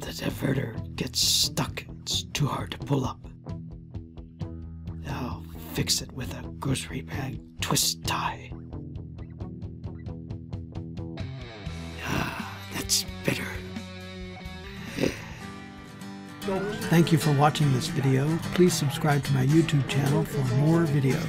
The diverter gets stuck. It's too hard to pull up. I'll fix it with a grocery bag twist tie. Ah, that's better. Thank you for watching this video. Please subscribe to my YouTube channel for more videos.